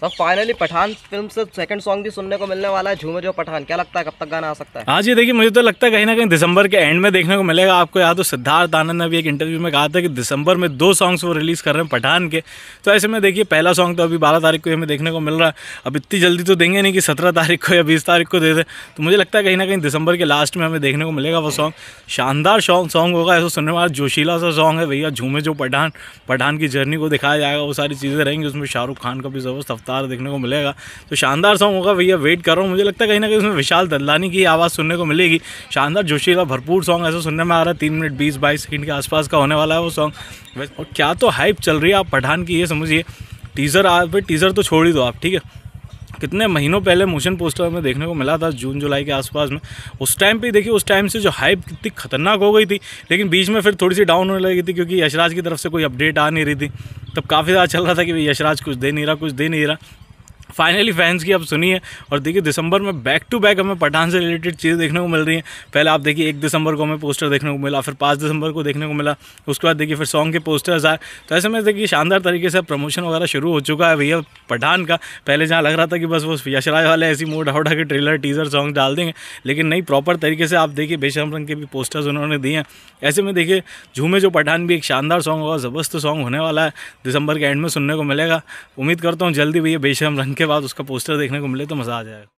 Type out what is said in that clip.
तो finally Pathaan film से second song भी सुनने को मिलने वाला है, झूमे जो पठान। क्या लगता है कब तक गाना आ सकता है? हाँ जी, देखिए मुझे तो लगता है कहीं ना कहीं दिसंबर के एंड में देखने को मिलेगा आपको। यहाँ तो सिद्धार्थ आनंद ने भी एक इंटरव्यू में कहा था कि दिसंबर में 2 सॉन्ग्स वो रिलीज़ कर रहे हैं पठान के। तो ऐसे में देखिए पहला सॉन्ग तो अभी 12 तारीख को हमें देखने को मिल रहा है। अब इतनी जल्दी तो देंगे नहीं कि 17 तारीख को या 20 तारीख को दे दें। तो मुझे लगता है कहीं ना कहीं दिसंबर के लास्ट में हमें देखने को मिलेगा वो सॉन्ग। शानदार सॉन्ग होगा, ऐसा सुनने वाला जोशीला सा सॉन्ग है भैया। झूमे जो पठान, पठान की जर्नी को दिखाया जाएगा, वो सारी चीज़ें रहेंगी उसमें। शाहरुख खान का भी ज़बरदस्त अवतार देखने को मिलेगा, तो शानदार सॉन्ग होगा भैया। वेट कर रहा हूँ, मुझे लगता है कहीं ना कहीं उसमें विशाल ददलानी की आवाज़ सुनने को मिलेगी। शानदार जोशीला भरपूर सॉन्ग ऐसा सुनने में आ रहा है। 3 मिनट 20-22 सेकंड के आसपास का होने वाला है वो सॉन्ग। और क्या तो हाइप चल रही है आप पठान की, ये समझिए। टीज़र आप टीज़र तो छोड़ ही दो आप, ठीक है। कितने महीनों पहले मोशन पोस्टर में देखने को मिला था जून जुलाई के आसपास में। उस टाइम पे देखिए, उस टाइम से जो हाइप कितनी खतरनाक हो गई थी, लेकिन बीच में फिर थोड़ी सी डाउन होने लगी थी क्योंकि यशराज की तरफ से कोई अपडेट आ नहीं रही थी। तब काफ़ी ज़्यादा चल रहा था कि भाई यशराज कुछ दे नहीं रहा। फाइनली फैंस की आप सुनिए। और देखिए दिसंबर में बैक टू बैक हमें पठान से रिलेटेड चीज़ें देखने को मिल रही हैं। पहले आप देखिए 1 दिसंबर को हमें पोस्टर देखने को मिला, फिर 5 दिसंबर को देखने को मिला, उसके बाद देखिए फिर सॉन्ग के पोस्टर्स आए। तो ऐसे में देखिए शानदार तरीके से प्रमोशन वगैरह शुरू हो चुका है भैया पठान का। पहले जहाँ लग रहा था कि बस वो यशराज वाले ऐसी मोड हटा के ट्रेलर टीजर सॉन्ग डाल देंगे, लेकिन नहीं, प्रॉपर तरीके से आप देखिए बेशरम रंग के भी पोस्टर्स उन्होंने दिए हैं। ऐसे में देखिए झूमे जो पठान भी एक शानदार सॉन्ग होगा, ज़बरदस्त सॉन्ग होने वाला है। दिसंबर के एंड में सुनने को मिलेगा। उम्मीद करता हूँ जल्दी भैया बेशरम रंग के बाद उसका पोस्टर देखने को मिले तो मज़ा आ जाएगा।